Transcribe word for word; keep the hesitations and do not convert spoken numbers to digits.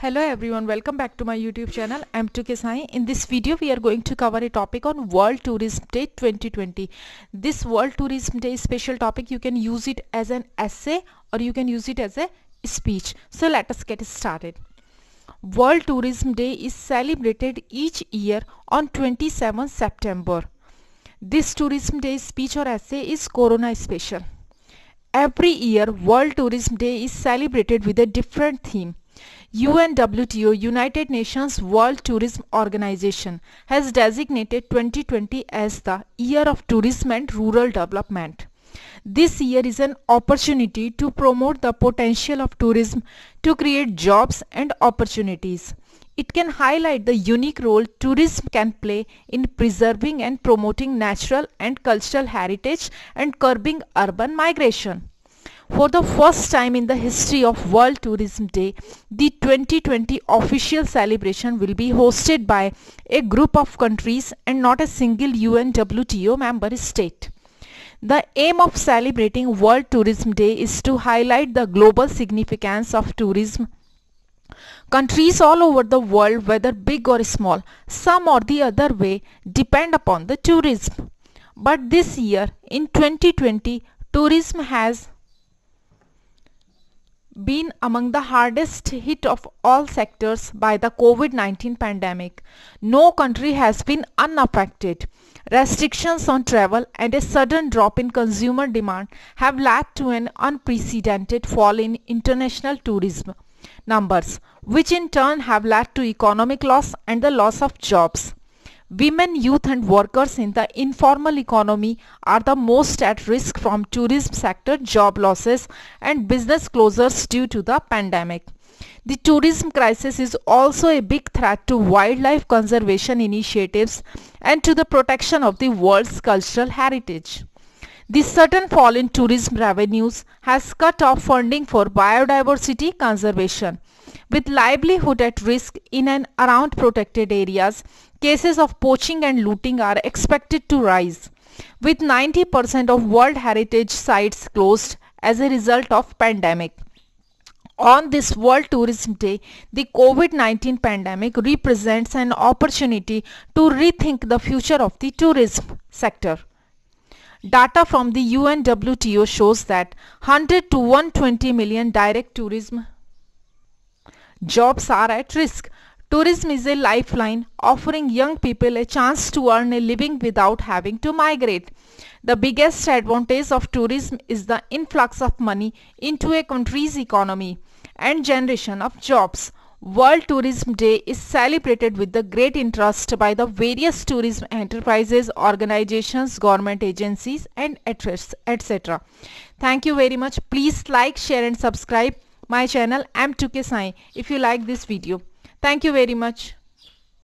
Hello everyone, welcome back to my YouTube channel M two K Sai. In this video we are going to cover a topic on World Tourism Day twenty twenty. This World Tourism Day special topic, you can use it as an essay or you can use it as a speech. So let us get started. World Tourism Day is celebrated each year on twenty-seventh September. This Tourism Day speech or essay is Corona special. Every year World Tourism Day is celebrated with a different theme. U N W T O, United Nations World Tourism Organization, has designated twenty twenty as the Year of Tourism and Rural Development. This year is an opportunity to promote the potential of tourism to create jobs and opportunities. It can highlight the unique role tourism can play in preserving and promoting natural and cultural heritage and curbing urban migration. For the first time in the history of World Tourism Day, the twenty twenty official celebration will be hosted by a group of countries and not a single U N W T O member state. The aim of celebrating World Tourism Day is to highlight the global significance of tourism. Countries all over the world, whether big or small, some or the other way, depend upon the tourism. But this year, in twenty twenty, tourism has been among the hardest hit of all sectors by the COVID nineteen pandemic. No country has been unaffected. Restrictions on travel and a sudden drop in consumer demand have led to an unprecedented fall in international tourism numbers, which in turn have led to economic loss and the loss of jobs. Women, youth and workers in the informal economy are the most at risk from tourism sector job losses and business closures due to the pandemic. The tourism crisis is also a big threat to wildlife conservation initiatives and to the protection of the world's cultural heritage. The sudden fall in tourism revenues has cut off funding for biodiversity conservation. With livelihood at risk in and around protected areas, cases of poaching and looting are expected to rise. With ninety percent of World Heritage sites closed as a result of pandemic. On this World Tourism Day, the COVID nineteen pandemic represents an opportunity to rethink the future of the tourism sector. Data from the U N W T O shows that one hundred to one hundred twenty million direct tourism jobs are at risk. Tourism is a lifeline, offering young people a chance to earn a living without having to migrate. The biggest advantage of tourism is the influx of money into a country's economy and generation of jobs. World Tourism Day is celebrated with the great interest by the various tourism enterprises, organizations, government agencies and et cetera. Thank you very much. Please like, share and subscribe my channel M two K Sai if you like this video. Thank you very much.